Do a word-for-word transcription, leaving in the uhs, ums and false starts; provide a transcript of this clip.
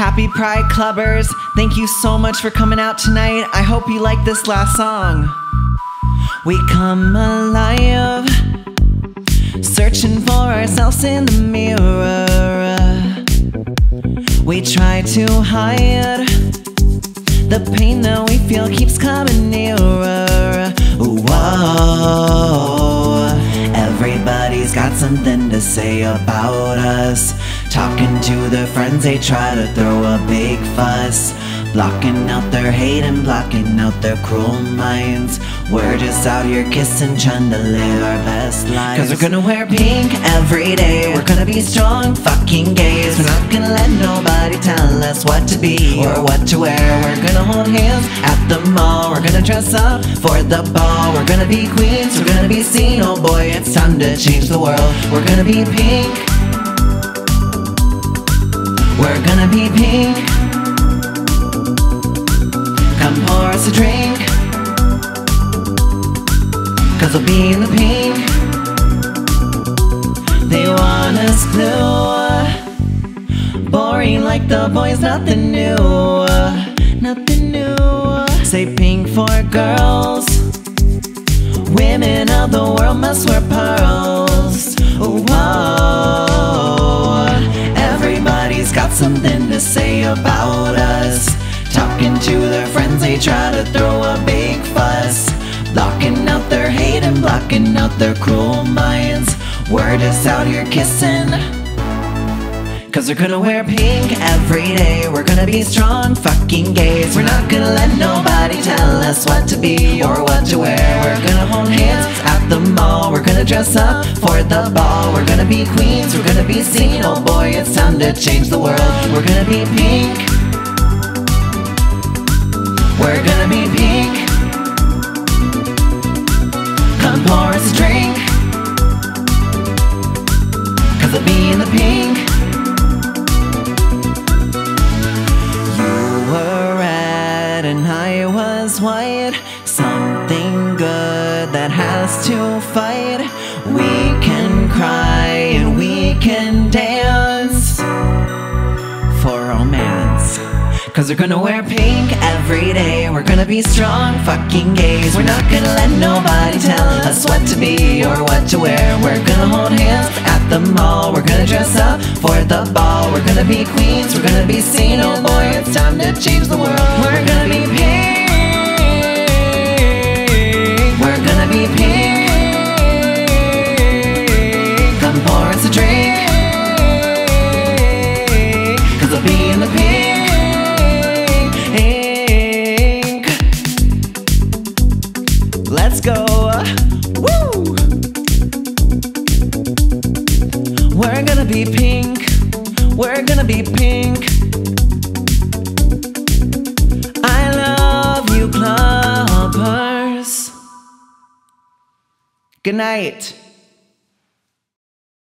Happy Pride Clubbers. Thank you so much for coming out tonight. I hope you like this last song. We come alive, searching for ourselves in the mirror. We try to hide, the pain that we feel keeps coming nearer. Whoa, everybody's got something to say about us. Talking to their friends, they try to throw a big fuss. Blocking out their hate and blocking out their cruel minds. We're just out here kissing, trying to live our best lives. Cause we're gonna wear pink every day. We're gonna be strong fucking gays. We're not gonna let nobody tell us what to be or what to wear. We're gonna hold hands at the mall. We're gonna dress up for the ball. We're gonna be queens, we're gonna be seen. Oh boy, it's time to change the world. We're gonna be pink. We're gonna be pink. Come pour us a drink, cause we'll be in the pink. They want us blue, boring like the boys, nothing new, nothing new. Say pink for girls, women of the world must wear pearls. Whoa, everybody's got something to say about us. Talking to their friends, they try to throw a big fuss. Blocking out their hate and blocking out their cruel minds. We're just out here kissing, cause we're gonna wear pink every day. We're gonna be strong fucking gays. We're not gonna let nobody tell us what to be or what to wear. We're gonna hold hands at the mall. We're gonna dress up for the ball. We're gonna be queens, we're gonna be seen. Oh boy, it's time to change the world. We're gonna be pink. We're gonna be pink. Come pour us a drink, cause I'll be in the pink. You were red and I was white. Something good that has to fight. We can cry and we can dance for romance. Cause we're gonna wear pink every day. We're gonna be strong fucking gays. We're not gonna let nobody tell us what to be or what to wear. We're gonna hold hands at the mall. We're gonna dress up for the ball. We're gonna be queens, we're gonna be seen. Oh boy, it's time to change the world. We're gonna be pink. We're gonna be pink. Come pour us a drink, cause I'll be in the pink. Let's go, woo! We're gonna be pink, we're gonna be pink. I love you, clubbers. Good night.